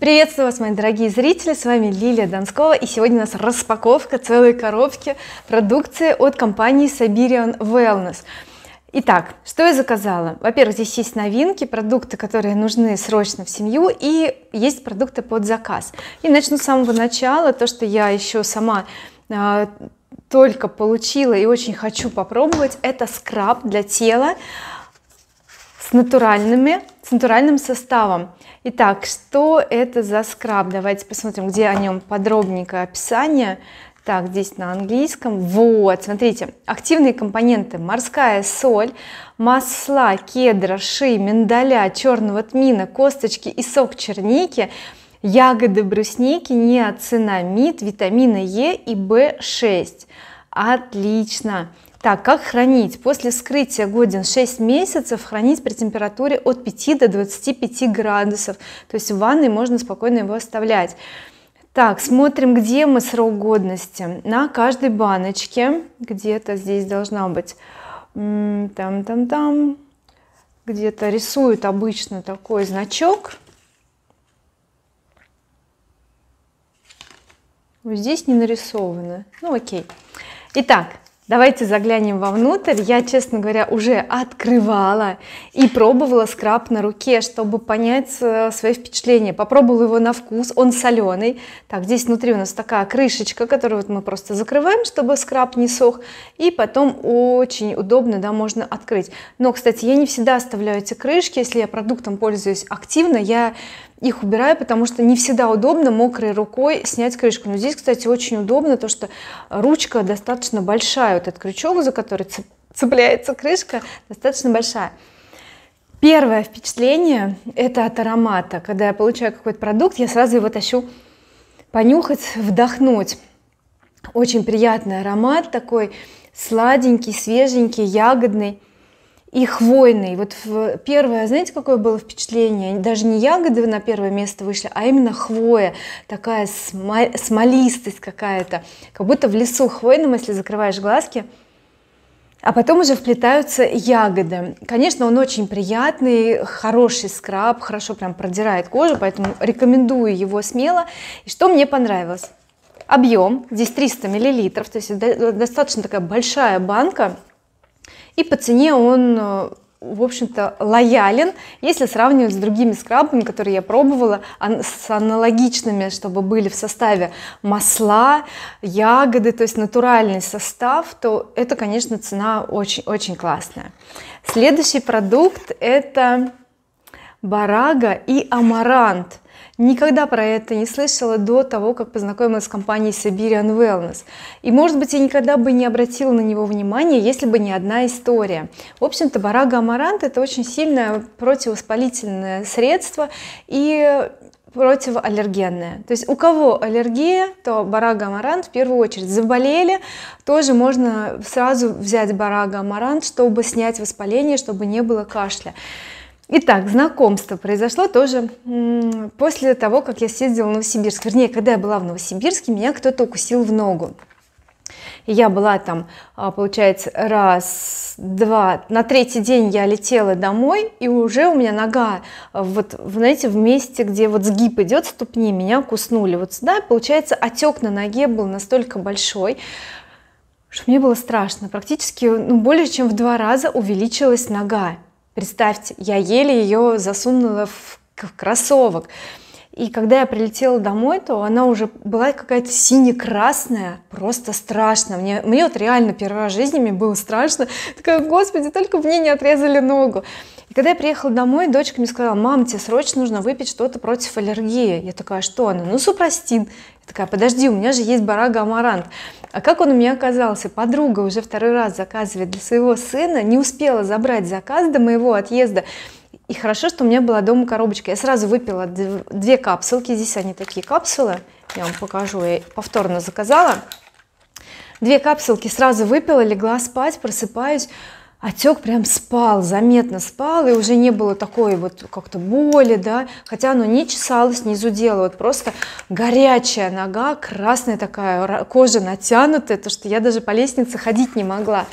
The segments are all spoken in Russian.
Приветствую вас, мои дорогие зрители, с вами Лилия Донскова, и сегодня у нас распаковка целой коробки продукции от компании Siberian Wellness. Итак, что я заказала? Во-первых, здесь есть новинки, продукты, которые нужны срочно в семью, и есть продукты под заказ. И начну с самого начала, то, что я еще сама только получила и очень хочу попробовать, это скраб для тела с натуральным составом. Итак, что это за скраб? Давайте посмотрим, где о нем подробненькое описание. Так, здесь на английском. Вот, смотрите, активные компоненты: морская соль, масла кедра, ши, миндаля, черного тмина, косточки и сок черники, ягоды брусники, неоцинамид, витамины Е и В6. Отлично. Так, как хранить? После вскрытия годен 6 месяцев, хранить при температуре от 5 до 25 градусов. То есть в ванной можно спокойно его оставлять. Так, смотрим, где мы срок годности. На каждой баночке, где-то здесь должна быть, там, где-то рисуют обычно такой значок. Вот здесь не нарисовано. Ну окей. Итак. Давайте заглянем вовнутрь. Я, честно говоря, уже открывала и пробовала скраб на руке, чтобы понять свои впечатления. Попробовала его на вкус, он соленый. Так, здесь внутри у нас такая крышечка, которую вот мы просто закрываем, чтобы скраб не сох. И потом очень удобно, да, можно открыть. Но, кстати, я не всегда оставляю эти крышки. Если я продуктом пользуюсь активно, я их убираю, потому что не всегда удобно мокрой рукой снять крышку. Но здесь, кстати, очень удобно то, что ручка достаточно большая. Вот этот крючок, за который цепляется крышка, достаточно большая. Первое впечатление – это от аромата. Когда я получаю какой-то продукт, я сразу его тащу понюхать, вдохнуть. Очень приятный аромат, такой сладенький, свеженький, ягодный и хвойный. Вот первое, знаете, какое было впечатление? Даже не ягоды на первое место вышли, а именно хвоя. Такая смолистость какая-то. Как будто в лесу хвойном, если закрываешь глазки. А потом уже вплетаются ягоды. Конечно, он очень приятный, хороший скраб, хорошо прям продирает кожу, поэтому рекомендую его смело. И что мне понравилось? Объем. Здесь 300 мл, то есть достаточно такая большая банка. И по цене он, в общем-то, лоялен, если сравнивать с другими скрабами, которые я пробовала, с аналогичными, чтобы были в составе масла, ягоды, то есть натуральный состав, то это, конечно, цена очень-очень классная. Следующий продукт – это барага и амарант. Никогда про это не слышала до того, как познакомилась с компанией Siberian Wellness. И, может быть, я никогда бы не обратила на него внимания, если бы не одна история. В общем-то, барага-амарант – это очень сильное противовоспалительное средство и противоаллергенное. То есть у кого аллергия, то барага-амарант в первую очередь. Заболели, тоже можно сразу взять барага-амарант, чтобы снять воспаление, чтобы не было кашля. Итак, знакомство произошло тоже после того, как я съездила в Новосибирск. Вернее, когда я была в Новосибирске, меня кто-то укусил в ногу. И я была там, получается, раз, два, на третий день я летела домой, и уже у меня нога, вот, знаете, в месте, где вот сгиб идет ступни, меня куснули вот сюда. Получается, отек на ноге был настолько большой, что мне было страшно. Практически, ну, более чем в 2 раза увеличилась нога. Представьте, я еле ее засунула в кроссовок. И когда я прилетела домой, то она уже была какая-то сине-красная, просто страшно. Мне вот реально первый раз в жизни мне было страшно. Такая, господи, только мне не отрезали ногу. И когда я приехала домой, дочка мне сказала: мам, тебе срочно нужно выпить что-то против аллергии. Я такая, что она? Ну, супрастин. Я такая, подожди, у меня же есть барага-амарант. А как он у меня оказался? Подруга уже 2-й раз заказывает для своего сына, не успела забрать заказ до моего отъезда. И хорошо, что у меня была дома коробочка. Я сразу выпила 2 капсулки. Здесь они такие капсулы. Я вам покажу. Я повторно заказала. 2 капсулки сразу выпила, легла спать, просыпаюсь. Отек прям спал, заметно спал, и уже не было такой вот как-то боли, да, хотя оно не чесалось, не зудело, вот просто горячая нога, красная такая, кожа натянутая, то что я даже по лестнице ходить не могла.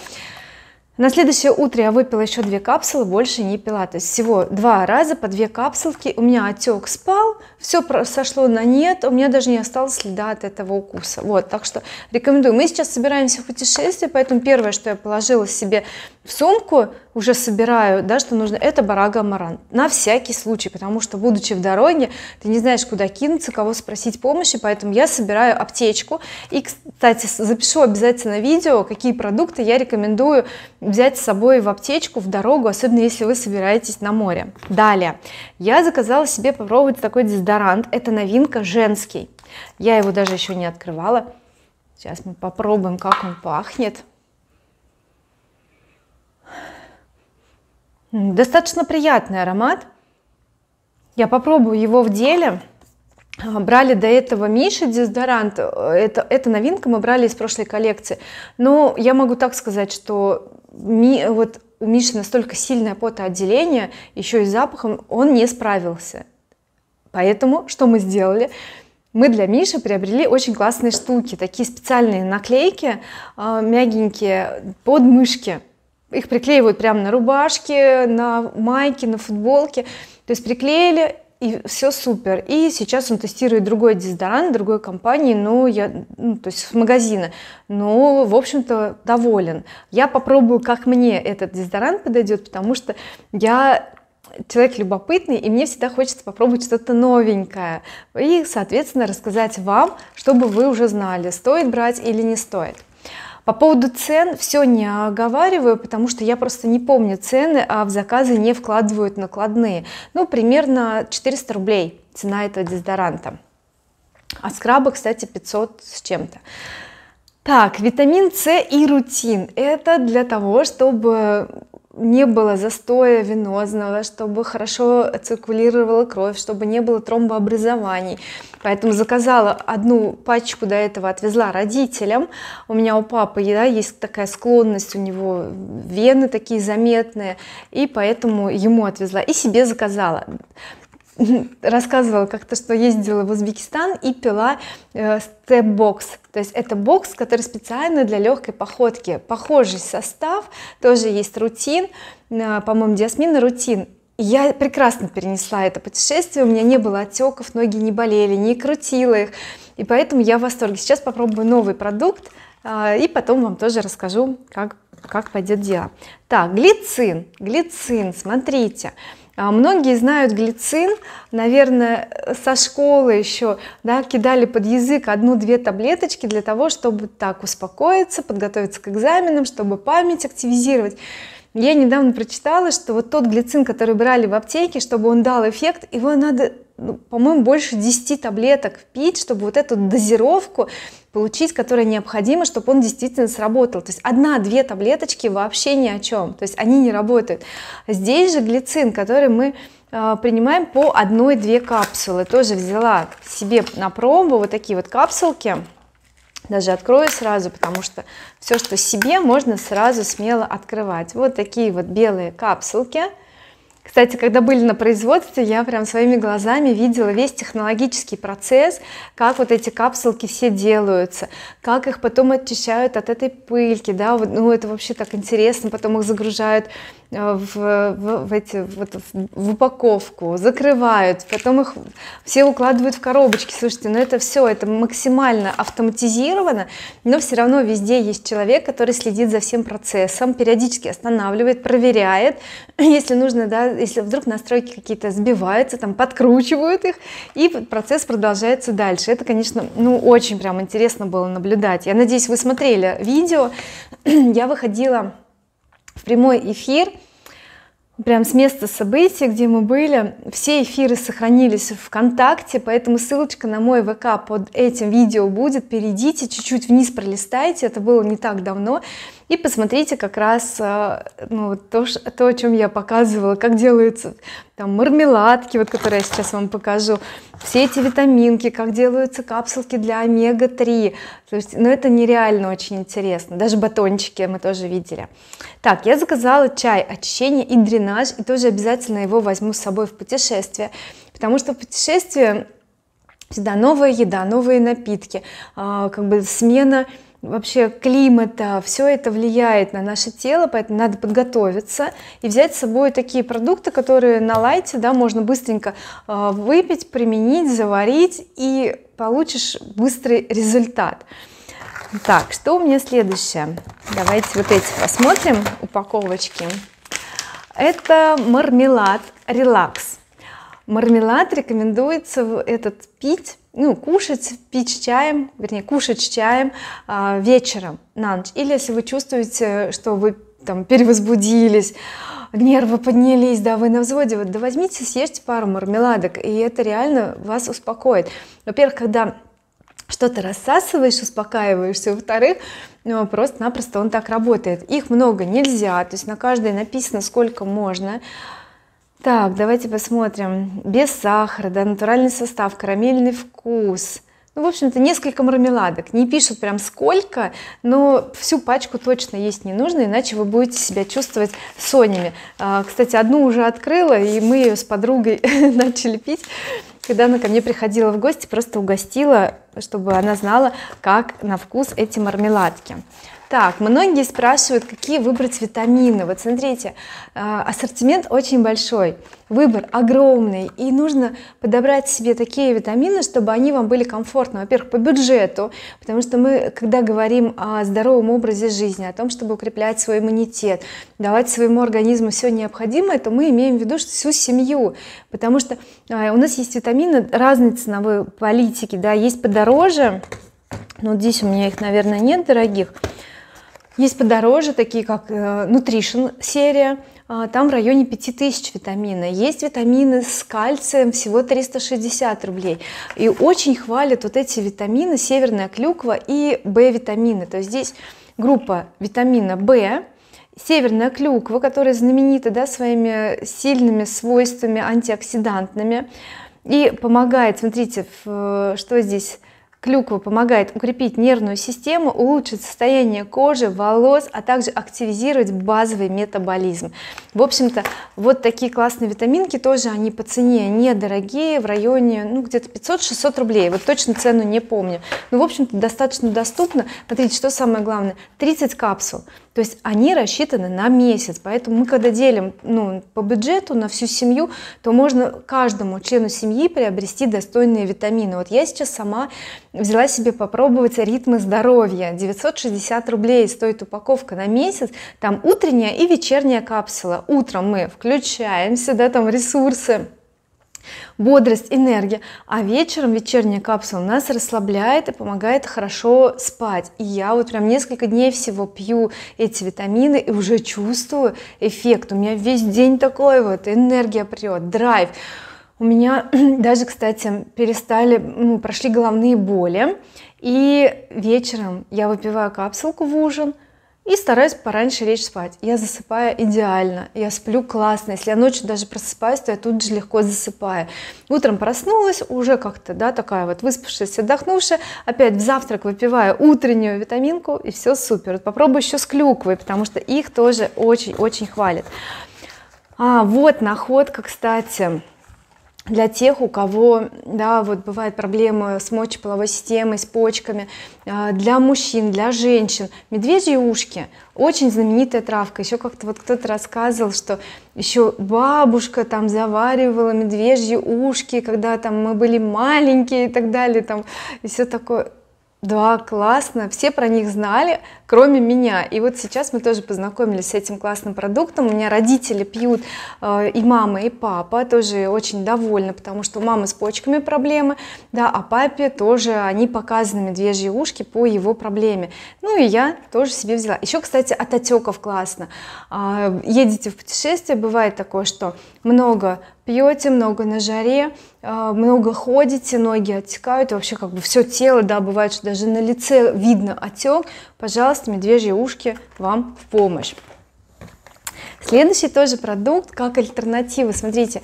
На следующее утро я выпила еще 2 капсулы, больше не пила, то есть всего 2 раза по 2 капсулки. У меня отек спал, все сошло на нет, у меня даже не осталось следа от этого укуса. Вот, так что рекомендую. Мы сейчас собираемся в путешествие, поэтому первое, что я положила себе в сумку, уже собираю, да, что нужно, это барага-амарант на всякий случай, потому что, будучи в дороге, ты не знаешь, куда кинуться, кого спросить помощи, поэтому я собираю аптечку. И, кстати, запишу обязательно видео, какие продукты я рекомендую взять с собой в аптечку в дорогу, особенно если вы собираетесь на море. Далее я заказала себе попробовать такой дезодорант, это новинка, женский, я его даже еще не открывала, сейчас мы попробуем, как он пахнет. Достаточно приятный аромат, я попробую его в деле. Брали до этого Миша дезодорант, это новинка, мы брали из прошлой коллекции, но я могу так сказать, что вот у Миши настолько сильное потоотделение, еще и с запахом он не справился. Поэтому что мы сделали? Мы для Миши приобрели очень классные штуки, такие специальные наклейки, мягенькие, под мышки. Их приклеивают прямо на рубашки, на майки, на футболки. То есть приклеили, и все супер. И сейчас он тестирует другой дезодорант другой компании, но я, то есть с магазина, но в общем-то доволен. Я попробую, как мне этот дезодорант подойдет, потому что я человек любопытный, и мне всегда хочется попробовать что-то новенькое и, соответственно, рассказать вам, чтобы вы уже знали, стоит брать или не стоит. По поводу цен все не оговариваю, потому что я просто не помню цены, а в заказы не вкладывают накладные. Ну, примерно 400 рублей цена этого дезодоранта. А скраба, кстати, 500 с чем-то. Так, витамин С и рутин. Это для того, чтобы не было застоя венозного, чтобы хорошо циркулировала кровь, чтобы не было тромбообразований. Поэтому заказала 1 пачку, до этого отвезла родителям. У меня у папы, да, есть такая склонность, у него вены такие заметные, и поэтому ему отвезла и себе заказала. Рассказывала как-то, что ездила в Узбекистан и пила степ-бокс, то есть это бокс, который специально для легкой походки, похожий состав, тоже есть рутин, по-моему, диасмин и рутин. Я прекрасно перенесла это путешествие, у меня не было отеков, ноги не болели, не крутила их, и поэтому я в восторге. Сейчас попробую новый продукт и потом вам тоже расскажу, как пойдет дело. Так, глицин, смотрите. Многие знают глицин, наверное, со школы еще, да, кидали под язык 1-2 таблеточки для того, чтобы так успокоиться, подготовиться к экзаменам, чтобы память активизировать. Я недавно прочитала, что вот тот глицин, который брали в аптеке, чтобы он дал эффект, его надо, по-моему, больше 10 таблеток пить, чтобы вот эту дозировку получить, которая необходима, чтобы он действительно сработал. То есть 1-2 таблеточки вообще ни о чем, то есть они не работают. Здесь же глицин, который мы принимаем по 1-2 капсулы, тоже взяла себе на пробу вот такие вот капсулки. Даже открою сразу, потому что все, что себе, можно сразу смело открывать. Вот такие вот белые капсулки. Кстати, когда были на производстве, я прям своими глазами видела весь технологический процесс, как вот эти капсулки все делаются, как их потом очищают от этой пыльки, да, вот, ну это вообще так интересно, потом их загружают в упаковку, закрывают, потом их все укладывают в коробочки. Слушайте, ну это все, это максимально автоматизировано, но все равно везде есть человек, который следит за всем процессом, периодически останавливает, проверяет, если нужно, да, если вдруг настройки какие-то сбиваются, там подкручивают их, и процесс продолжается дальше. Это, конечно, ну очень прям интересно было наблюдать. Я надеюсь, вы смотрели видео. Я выходила в прямой эфир прям с места событий, где мы были. Все эфиры сохранились в ВКонтакте, поэтому ссылочка на мой ВК под этим видео будет. Перейдите, чуть-чуть вниз пролистайте, это было не так давно, и посмотрите как раз, ну, то, о чем я показывала, как делаются там мармеладки, вот, которые я сейчас вам покажу, все эти витаминки, как делаются капсулки для омега-3. То есть, ну, это нереально очень интересно. Даже батончики мы тоже видели. Так, я заказала чай, очищение и дренаж, и тоже обязательно его возьму с собой в путешествие, потому что в путешествии всегда новая еда, новые напитки, как бы смена вообще климата, все это влияет на наше тело, поэтому надо подготовиться и взять с собой такие продукты, которые на лайте, да, можно быстренько выпить, применить, заварить, и получишь быстрый результат. Так, что у меня следующее? Давайте вот эти посмотрим упаковочки. Это мармелад релакс. Мармелад рекомендуется этот пить, ну, кушать, пить чаем, вернее, кушать с чаем вечером на ночь. Или если вы чувствуете, что вы там перевозбудились, нервы поднялись, да, вы на взводе, вот, да, возьмите, съешьте пару мармеладок, и это реально вас успокоит. Во-первых, когда что-то рассасываешь, успокаиваешься, во-вторых, просто-напросто он так работает. Их много нельзя, то есть на каждой написано, сколько можно. Так, давайте посмотрим. Без сахара, да, натуральный состав, карамельный вкус. Ну, в общем-то, несколько мармеладок. Не пишут прям сколько, но всю пачку точно есть не нужно, иначе вы будете себя чувствовать сонными. Кстати, одну уже открыла, и мы ее с подругой начали пить. Когда она ко мне приходила в гости, просто угостила, чтобы она знала, как на вкус эти мармеладки. Так, многие спрашивают, какие выбрать витамины. Вот смотрите, ассортимент очень большой, выбор огромный, и нужно подобрать себе такие витамины, чтобы они вам были комфортны, во-первых, по бюджету, потому что мы, когда говорим о здоровом образе жизни, о том, чтобы укреплять свой иммунитет, давать своему организму все необходимое, то мы имеем в виду всю семью, потому что у нас есть витамины разной ценовой политики, да, есть подороже, но здесь у меня их, наверное, нет дорогих. Есть подороже, такие как Nutrition серия, там в районе 5000 витамина. Есть витамины с кальцием, всего 360 рублей. И очень хвалят вот эти витамины, северная клюква и В-витамины. То есть здесь группа витамина В, северная клюква, которая знаменита, да, своими сильными свойствами антиоксидантными. И помогает, смотрите, что здесь... Клюква помогает укрепить нервную систему, улучшить состояние кожи, волос, а также активизировать базовый метаболизм. В общем-то, вот такие классные витаминки, тоже они по цене недорогие, в районе, ну, где-то 500-600 рублей, вот точно цену не помню. Но, в общем-то, достаточно доступно. Смотрите, что самое главное, 30 капсул. То есть они рассчитаны на месяц, поэтому мы, когда делим, ну, по бюджету на всю семью, то можно каждому члену семьи приобрести достойные витамины. Вот я сейчас сама взяла себе попробовать ритмы здоровья. 960 рублей стоит упаковка на месяц, там утренняя и вечерняя капсула. Утром мы включаемся, да, там ресурсы, бодрость, энергия, а вечером вечерняя капсула нас расслабляет и помогает хорошо спать. И я вот прям несколько дней всего пью эти витамины и уже чувствую эффект. У меня весь день такой вот, энергия прет, драйв. У меня даже, кстати, перестали, ну, прошли головные боли. И вечером я выпиваю капсулку в ужин и стараюсь пораньше лечь спать. Я засыпаю идеально, я сплю классно. Если я ночью даже просыпаюсь, то я тут же легко засыпаю. Утром проснулась, уже как-то, да, такая вот выспавшаяся, отдохнувшая. Опять в завтрак выпиваю утреннюю витаминку, и все супер. Вот попробую еще с клюквой, потому что их тоже очень-очень хвалят. А вот находка, кстати, для тех, у кого, да, вот бывают проблемы с мочеполовой системой, с почками, для мужчин, для женщин. Медвежьи ушки, очень знаменитая травка. Еще как-то вот кто-то рассказывал, что еще бабушка там заваривала медвежьи ушки, когда там мы были маленькие и так далее, там, и все такое. Да, классно, все про них знали, кроме меня. И вот сейчас мы тоже познакомились с этим классным продуктом. У меня родители пьют, и мама, и папа, тоже очень довольны, потому что у мамы с почками проблемы, да, а папе тоже они показаны медвежьи ушки по его проблеме. Ну и я тоже себе взяла. Еще, кстати, от отеков классно. Едете в путешествие, бывает такое, что много пьете, много на жаре, много ходите, ноги отекают, и вообще как бы все тело, да, бывает, что даже на лице видно отек. Пожалуйста, медвежьи ушки вам в помощь. Следующий тоже продукт как альтернатива. Смотрите,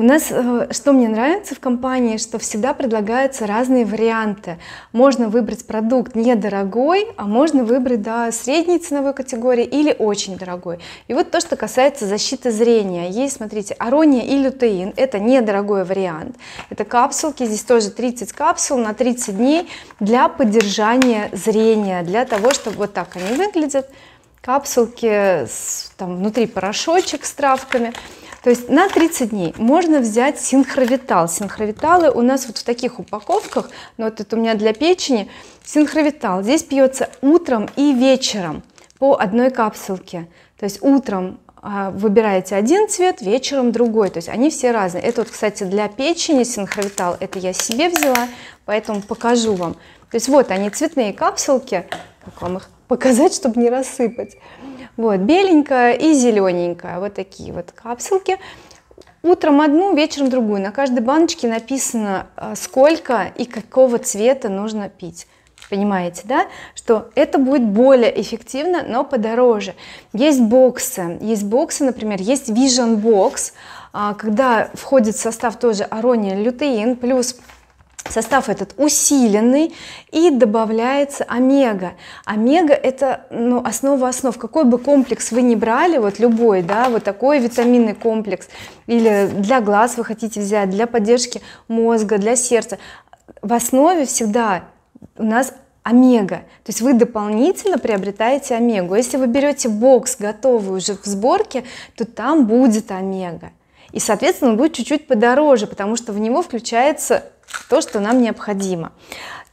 У нас, что мне нравится в компании, что всегда предлагаются разные варианты. Можно выбрать продукт недорогой, а можно выбрать до средней ценовой категории или очень дорогой. И вот то, что касается защиты зрения. Есть, смотрите, арония и лютеин. Это недорогой вариант. Это капсулки, здесь тоже 30 капсул на 30 дней для поддержания зрения. Для того, чтобы вот так они выглядят. Капсулки, там внутри порошочек с травками. То есть на 30 дней можно взять синхровитал. Синхровиталы у нас вот в таких упаковках, но вот это у меня для печени. Синхровитал здесь пьется утром и вечером по одной капсулке. То есть утром выбираете один цвет, вечером другой. То есть они все разные. Это вот, кстати, для печени синхровитал. Это я себе взяла, поэтому покажу вам. То есть вот они, цветные капсулки. Как вам их показать, чтобы не рассыпать? Вот, беленькая и зелененькая, вот такие вот капсулки. Утром одну, вечером другую. На каждой баночке написано, сколько и какого цвета нужно пить. Понимаете, да? Что это будет более эффективно, но подороже. Есть боксы. Есть боксы, например, есть Vision Box, когда входит в состав тоже арония, лютеин, плюс состав этот усиленный, и добавляется омега. Омега — это, ну, основа основ. Какой бы комплекс вы ни брали, вот любой, да, вот такой витаминный комплекс, или для глаз вы хотите взять, для поддержки мозга, для сердца, в основе всегда у нас омега. То есть вы дополнительно приобретаете омегу. Если вы берете бокс готовый уже в сборке, то там будет омега. И, соответственно, он будет чуть-чуть подороже, потому что в него включается то, что нам необходимо.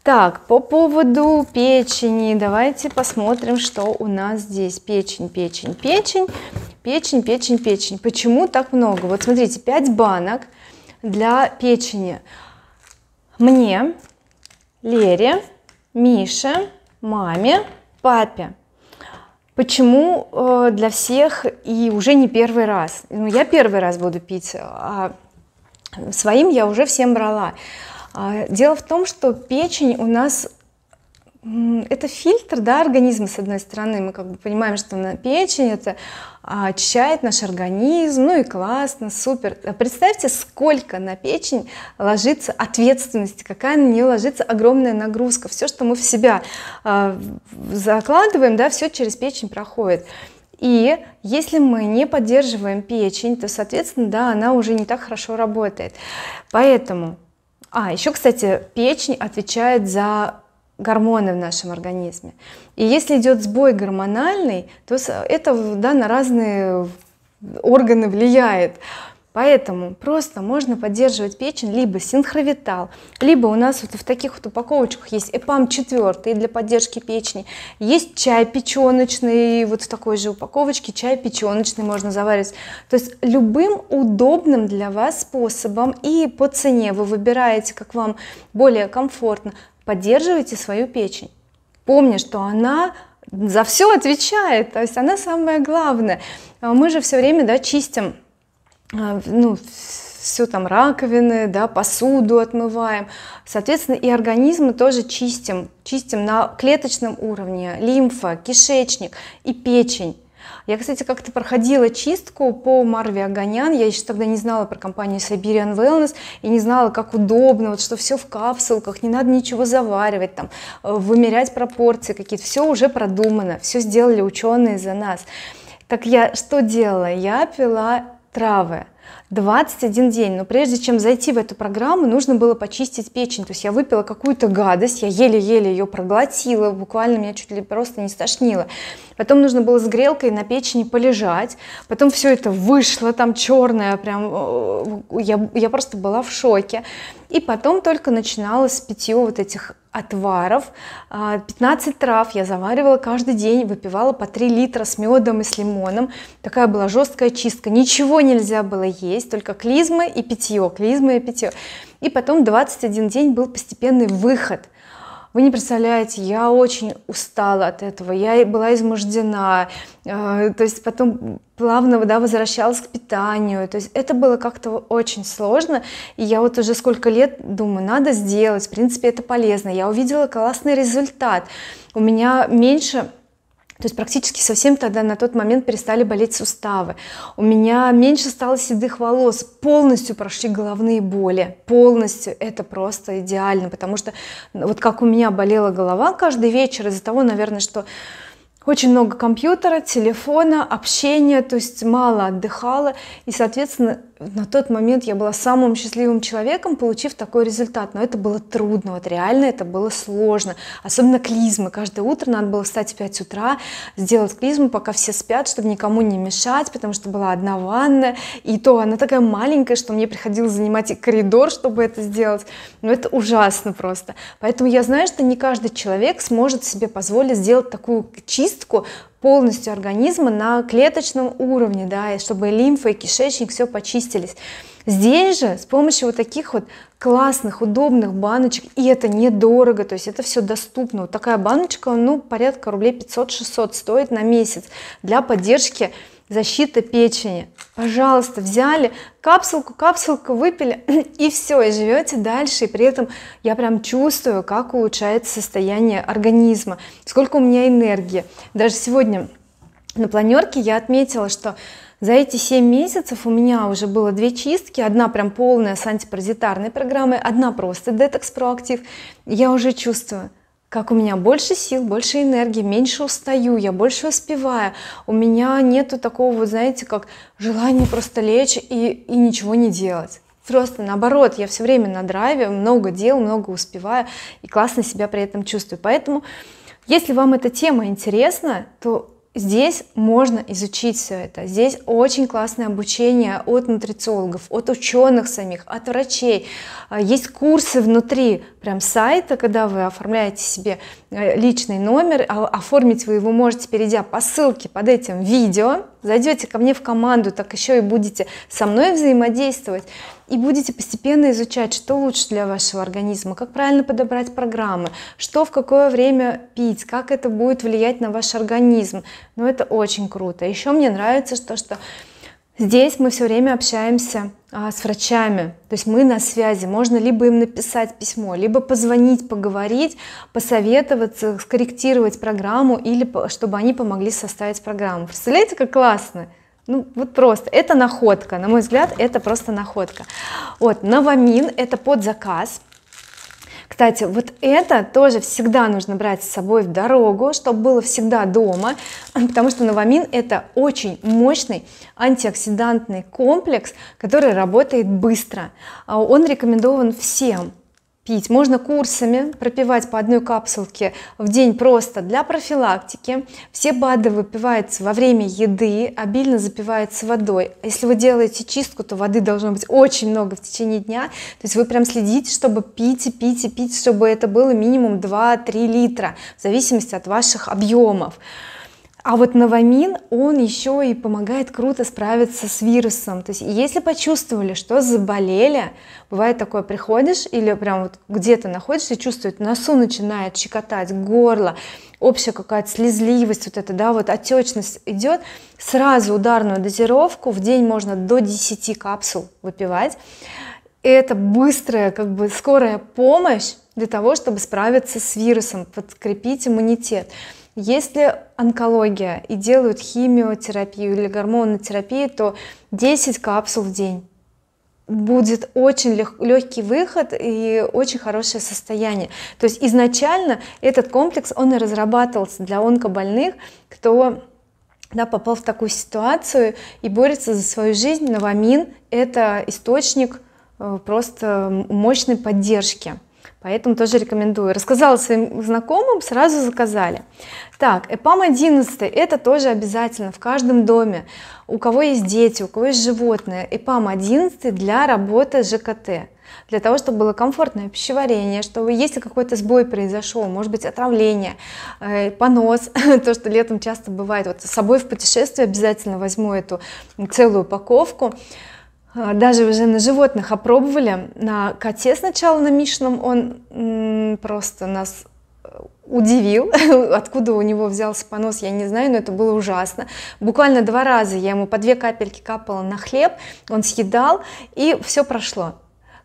Так, по поводу печени давайте посмотрим, что у нас здесь. Печень. Почему так много? Вот смотрите, 5 банок для печени. Мне, Лере, Мише, маме, папе. Почему для всех и уже не первый раз? Ну, я первый раз буду пить, а своим я уже всем брала. Дело в том, что печень у нас это фильтр, да, организма. С одной стороны, мы как бы понимаем, что на печень это очищает наш организм, ну и классно, супер. Представьте, сколько на печень ложится ответственности, какая на нее ложится огромная нагрузка. Все, что мы в себя закладываем, да, все через печень проходит. И если мы не поддерживаем печень, то, соответственно, да, она уже не так хорошо работает. Поэтому, еще, кстати, печень отвечает за гормоны в нашем организме. И если идет сбой гормональный, то это, да, на разные органы влияет. Поэтому просто можно поддерживать печень либо синхровитал, либо у нас вот в таких вот упаковочках есть эпам 4 для поддержки печени, есть чай печеночный, вот в такой же упаковочке чай печеночный можно заваривать. То есть любым удобным для вас способом и по цене вы выбираете, как вам более комфортно, поддерживайте свою печень, помня, что она за все отвечает, то есть она самое главное. Мы же все время, да, чистим, ну, все там раковины, да, посуду отмываем, соответственно, и организмы тоже чистим на клеточном уровне: лимфа, кишечник и печень. Я, кстати, как-то проходила чистку по Марве Огонян. Я еще тогда не знала про компанию Siberian Wellness и не знала, как удобно, вот, что все в капсулках, не надо ничего заваривать, там вымерять пропорции какие-то, все уже продумано, все сделали ученые за нас. Так я что делала? Я пила травы 21 день, но прежде чем зайти в эту программу, нужно было почистить печень. То есть я выпила какую-то гадость, я еле-еле ее проглотила, буквально меня чуть ли просто не стошнило. Потом нужно было с грелкой на печени полежать, потом все это вышло, там черное, прям я просто была в шоке. И потом только начиналось с питья вот этих отваров, 15 трав я заваривала каждый день, выпивала по 3 литра с медом и с лимоном. Такая была жесткая чистка, ничего нельзя было есть, только клизмы и питье, клизмы и питье. И потом 21 день был постепенный выход. Вы не представляете, я очень устала от этого, я была измождена, то есть потом плавно, да, возвращалась к питанию. То есть это было как-то очень сложно, и я вот уже сколько лет думаю, надо сделать, в принципе, это полезно. Я увидела классный результат, у меня меньше То есть практически совсем тогда на тот момент перестали болеть суставы. У меня меньше стало седых волос, полностью прошли головные боли, полностью. Это просто идеально, потому что вот как у меня болела голова каждый вечер из-за того, наверное, что очень много компьютера, телефона, общения, то есть мало отдыхала. И, соответственно, на тот момент я была самым счастливым человеком, получив такой результат. Но это было трудно, вот реально это было сложно. Особенно клизмы. Каждое утро надо было встать в 5 утра, сделать клизму, пока все спят, чтобы никому не мешать, потому что была одна ванная. И то она такая маленькая, что мне приходилось занимать коридор, чтобы это сделать. Но это ужасно просто. Поэтому я знаю, что не каждый человек сможет себе позволить сделать такую чистку, полностью организма на клеточном уровне, да, и чтобы лимфа и кишечник все почистились. Здесь же с помощью вот таких вот классных, удобных баночек, и это недорого, то есть это все доступно. Вот такая баночка, ну, порядка рублей 500-600 стоит на месяц для поддержки защиты печени. Пожалуйста, взяли капсулку, капсулку выпили, и все, и живете дальше. И при этом я прям чувствую, как улучшается состояние организма, сколько у меня энергии. Даже сегодня на планерке я отметила, что за эти 7 месяцев у меня уже было 2 чистки, одна прям полная с антипаразитарной программой, одна просто детокс проактив. Я уже чувствую, как у меня больше сил, больше энергии, меньше устаю, я больше успеваю. У меня нету такого, знаете, как желания просто лечь и ничего не делать. Просто наоборот, я все время на драйве, много дел, много успеваю и классно себя при этом чувствую. Поэтому, если вам эта тема интересна, то здесь можно изучить все это. Здесь очень классное обучение от нутрициологов, от ученых самих, от врачей. Есть курсы внутри прям сайта, когда вы оформляете себе личный номер. Оформить вы его можете, перейдя по ссылке под этим видео. Зайдете ко мне в команду, так еще и будете со мной взаимодействовать. И будете постепенно изучать, что лучше для вашего организма, как правильно подобрать программы, что в какое время пить, как это будет влиять на ваш организм. Но это очень круто. Еще мне нравится то, что здесь мы все время общаемся с врачами, то есть мы на связи, можно либо им написать письмо, либо позвонить, поговорить, посоветоваться, скорректировать программу, или чтобы они помогли составить программу. Представляете, как классно? Ну вот просто, это находка, на мой взгляд, это просто находка. Вот, новамин, это под заказ. Кстати, вот это тоже всегда нужно брать с собой в дорогу, чтобы было всегда дома, потому что новамин это очень мощный антиоксидантный комплекс, который работает быстро. Он рекомендован всем. Пить можно курсами, пропивать по одной капсулке в день просто для профилактики. Все БАДы выпиваются во время еды, обильно запиваются водой. Если вы делаете чистку, то воды должно быть очень много в течение дня. То есть вы прям следите, чтобы пить и пить и пить, чтобы это было минимум 2-3 литра, в зависимости от ваших объемов. А вот новамин, он еще и помогает круто справиться с вирусом. То есть если почувствовали, что заболели, бывает такое, приходишь или прям вот где-то находишься и чувствует, носу начинает щекотать, горло, общая какая-то слезливость, вот это, да, вот отечность идет, сразу ударную дозировку, в день можно до 10 капсул выпивать. Это быстрая, как бы скорая помощь для того, чтобы справиться с вирусом, подкрепить иммунитет. Если онкология и делают химиотерапию или гормонотерапию, то 10 капсул в день. Будет очень легкий выход и очень хорошее состояние. То есть изначально этот комплекс, он и разрабатывался для онкобольных, кто, да, попал в такую ситуацию и борется за свою жизнь. Новамин – это источник просто мощной поддержки. Поэтому тоже рекомендую. Рассказала своим знакомым, сразу заказали. Так, ЭПАМ-11 это тоже обязательно в каждом доме. У кого есть дети, у кого есть животные, ЭПАМ-11 для работы ЖКТ. Для того, чтобы было комфортное пищеварение, чтобы если какой-то сбой произошел, может быть отравление, понос, то, что летом часто бывает. Вот с собой в путешествие обязательно возьму эту целую упаковку. Даже уже на животных опробовали, на коте сначала, на Мишином, он просто нас удивил, откуда у него взялся понос, я не знаю, но это было ужасно. Буквально 2 раза я ему по 2 капельки капала на хлеб, он съедал, и все прошло.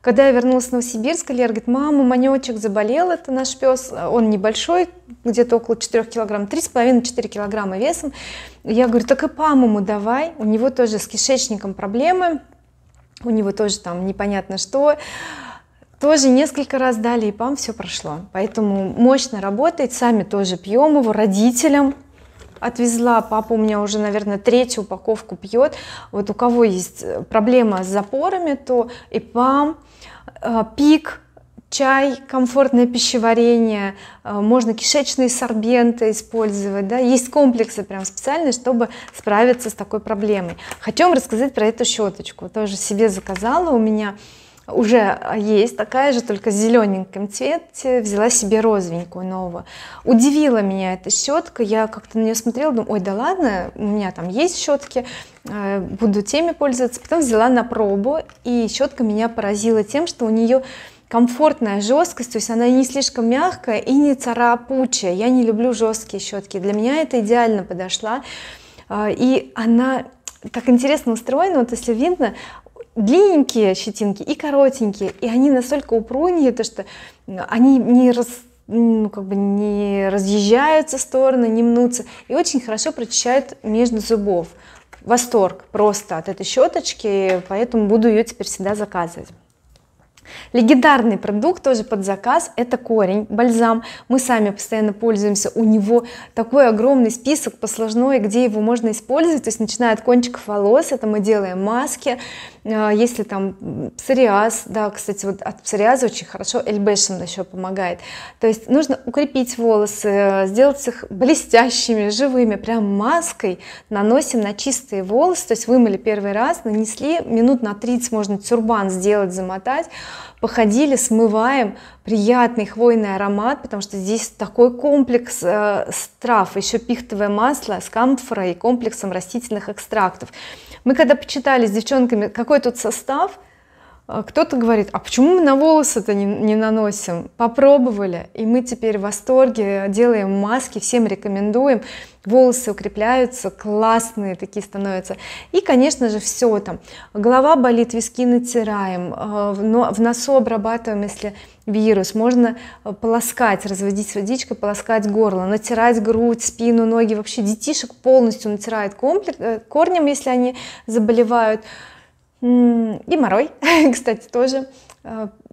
Когда я вернулась в Новосибирск, Лера говорит: мама, Манечек заболел, это наш пес, он небольшой, где-то около 4 килограмм, 3,5-4 килограмма весом. Я говорю: так и по-моему давай, у него тоже с кишечником проблемы, у него тоже там непонятно что. Тоже несколько раз дали и пам, все прошло. Поэтому мощно работает, сами тоже пьем его, родителям отвезла. Папа у меня уже, наверное, третью упаковку пьет. Вот у кого есть проблема с запорами, то и пам, пик, чай, комфортное пищеварение, можно кишечные сорбенты использовать, да? Есть комплексы прям специальные, чтобы справиться с такой проблемой. Хочу вам рассказать про эту щеточку, тоже себе заказала, у меня уже есть такая же, только с зелененьким цвете, взяла себе розовенькую новую. Удивила меня эта щетка, я как-то на нее смотрела, думаю, ой, да ладно, у меня там есть щетки, буду теми пользоваться. Потом взяла на пробу, и щетка меня поразила тем, что у нее комфортная жесткость, то есть она не слишком мягкая и не царапучая. Я не люблю жесткие щетки, для меня это идеально подошла. И она так интересно устроена, вот если видно, длинненькие щетинки и коротенькие, и они настолько упругие, то что они не разъезжаются в стороны, не мнутся, и очень хорошо прочищают между зубов. Восторг просто от этой щеточки, поэтому буду ее теперь всегда заказывать. Легендарный продукт тоже под заказ — это корень, бальзам. Мы сами постоянно пользуемся, у него такой огромный список послужной, где его можно использовать, то есть начиная от кончиков волос, это мы делаем маски, если там псориаз, да, кстати, вот от псориаза очень хорошо эльбешин еще помогает, то есть нужно укрепить волосы, сделать их блестящими, живыми, прям маской наносим на чистые волосы, то есть вымыли первый раз, нанесли, минут на 30 можно тюрбан сделать, замотать, походили, смываем, приятный хвойный аромат, потому что здесь такой комплекс трав, еще пихтовое масло с камфорой и комплексом растительных экстрактов. Мы когда почитали с девчонками, какой тут состав, кто-то говорит: а почему мы на волосы-то не наносим? Попробовали, и мы теперь в восторге, делаем маски, всем рекомендуем, волосы укрепляются, классные такие становятся. И, конечно же, все там, голова болит, виски натираем, в носу обрабатываем, если вирус, можно полоскать, разводить водичкой, полоскать горло, натирать грудь, спину, ноги, вообще детишек полностью натирает корнем, если они заболевают. И морой, кстати, тоже.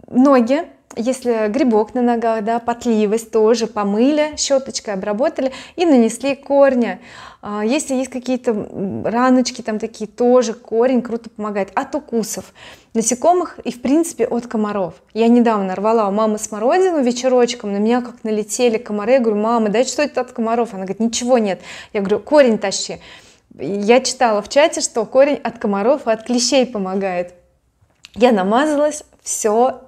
Ноги, если грибок на ногах, да, потливость, тоже помыли, щеточкой обработали и нанесли корня. Если есть какие-то раночки, там такие, тоже корень круто помогает. От укусов насекомых и, в принципе, от комаров. Я недавно рвала у мамы смородину вечерочком, на меня как налетели комары, я говорю: мама, дай, что это от комаров? Она говорит: ничего нет. Я говорю: корень тащи. Я читала в чате, что корень от комаров и от клещей помогает. Я намазалась, все,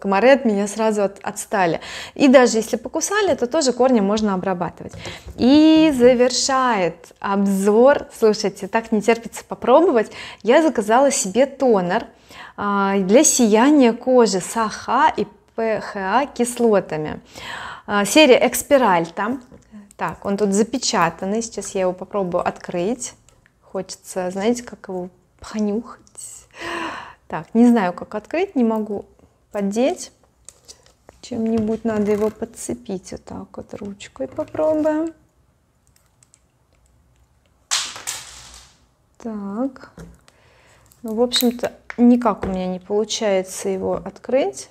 комары от меня сразу отстали. И даже если покусали, то тоже корни можно обрабатывать. И завершает обзор, слушайте, так не терпится попробовать, я заказала себе тонер для сияния кожи с АХ и ПХА кислотами. Серия Эсперальта. Так, он тут запечатанный, сейчас я его попробую открыть. Хочется, знаете, как его понюхать. Так, не знаю, как открыть, не могу поддеть. Чем-нибудь надо его подцепить вот так вот ручкой, попробуем. Так, ну, в общем-то, никак у меня не получается его открыть.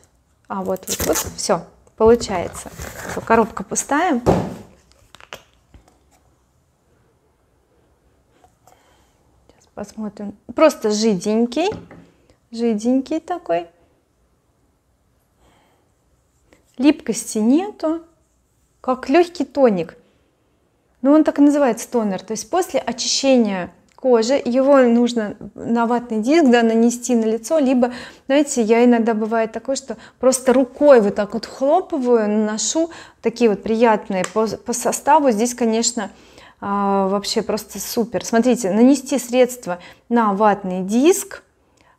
А, вот, все, получается. Все, коробка пустая. Посмотрим, просто жиденький такой, липкости нету, как легкий тоник, но он так и называется, тонер. То есть после очищения кожи его нужно на ватный диск, да, нанести на лицо, либо, знаете, я иногда бывает такое, что просто рукой вот так вот хлопываю, наношу, такие вот приятные по составу. Здесь, конечно, вообще просто супер. Смотрите, нанести средство на ватный диск,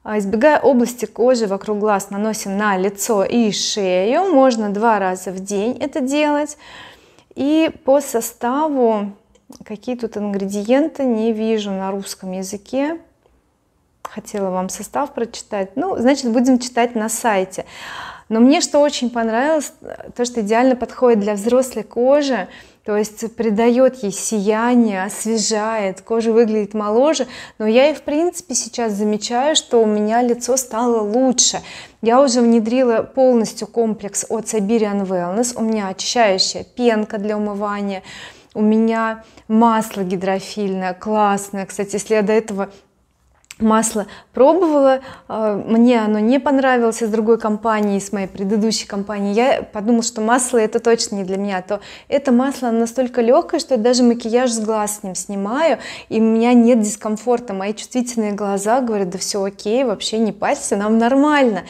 избегая области кожи вокруг глаз, наносим на лицо и шею, можно 2 раза в день это делать. И по составу, какие тут ингредиенты, не вижу на русском языке, хотела вам состав прочитать, ну, значит, будем читать на сайте. Но мне что очень понравилось, то, что идеально подходит для взрослой кожи, то есть придает ей сияние, освежает, кожа выглядит моложе. Но я и в принципе сейчас замечаю, что у меня лицо стало лучше. Я уже внедрила полностью комплекс от Siberian Wellness. У меня очищающая пенка для умывания, у меня масло гидрофильное, классное. Кстати, если я до этого масло пробовала, мне оно не понравилось из другой компании, с моей предыдущей компании, я подумала, что масло это точно не для меня, то это масло настолько легкое, что я даже макияж с глаз с ним снимаю, и у меня нет дискомфорта. Мои чувствительные глаза говорят: да все окей, вообще не парься, нам нормально.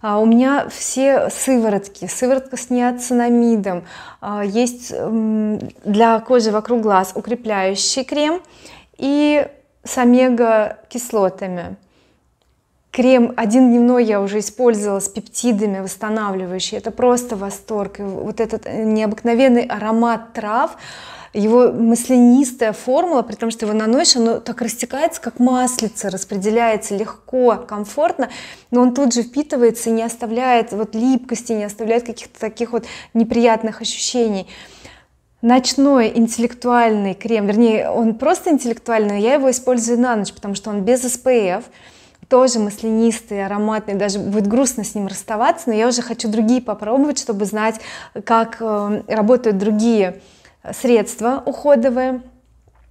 У меня все сыворотки, сыворотка с неоцинамидом, есть для кожи вокруг глаз укрепляющий крем и с омега-кислотами. Крем один дневной я уже использовала с пептидами восстанавливающие. Это просто восторг. И вот этот необыкновенный аромат трав, его маслянистая формула, при том, что его наносишь, оно так растекается, как маслица, распределяется легко, комфортно, но он тут же впитывается и не оставляет вот липкости, не оставляет каких-то таких вот неприятных ощущений. Ночной интеллектуальный крем, вернее, он просто интеллектуальный, я его использую на ночь, потому что он без SPF, тоже маслянистый, ароматный, даже будет грустно с ним расставаться, но я уже хочу другие попробовать, чтобы знать, как работают другие средства уходовые.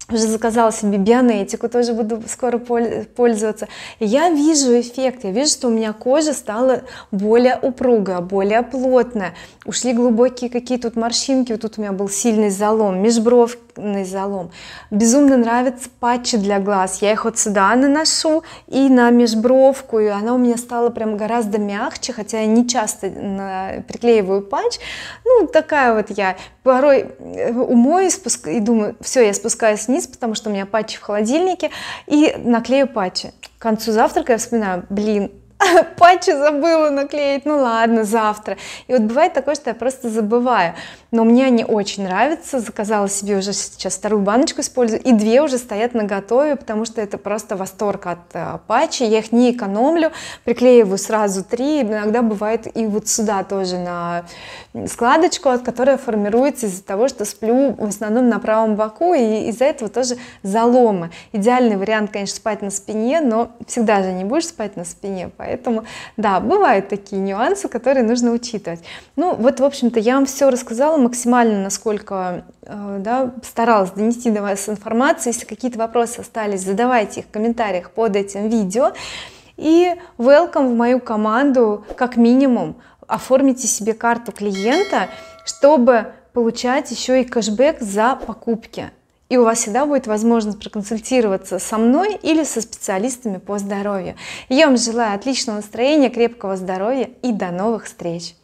Уже заказала себе бионетику, тоже буду скоро пользоваться. И я вижу эффект, я вижу, что у меня кожа стала более упругая, более плотная. Ушли глубокие какие-то морщинки, вот тут у меня был сильный залом, межбровный залом. Безумно нравятся патчи для глаз, я их вот сюда наношу и на межбровку, и она у меня стала прям гораздо мягче, хотя я не часто приклеиваю патч. Ну, такая вот я. Порой умоюсь и думаю, все, я спускаюсь вниз, потому что у меня патчи в холодильнике, и наклею патчи. К концу завтрака я вспоминаю: блин, патчи забыла наклеить, ну ладно, завтра. И вот бывает такое, что я просто забываю, но мне они очень нравятся. Заказала себе уже сейчас вторую баночку, использую, и две уже стоят наготове, потому что это просто восторг от патчей. Я их не экономлю, приклеиваю сразу три, иногда бывает и вот сюда тоже на складочку, от которой формируется из-за того, что сплю в основном на правом боку, и из-за этого тоже заломы. Идеальный вариант, конечно, спать на спине, но всегда же не будешь спать на спине, поэтому, да, бывают такие нюансы, которые нужно учитывать. Ну, вот, в общем-то, я вам все рассказала максимально, насколько, да, старалась донести до вас информацию. Если какие-то вопросы остались, задавайте их в комментариях под этим видео. И welcome в мою команду, как минимум, оформите себе карту клиента, чтобы получать еще и кэшбэк за покупки. И у вас всегда будет возможность проконсультироваться со мной или со специалистами по здоровью. Я вам желаю отличного настроения, крепкого здоровья и до новых встреч!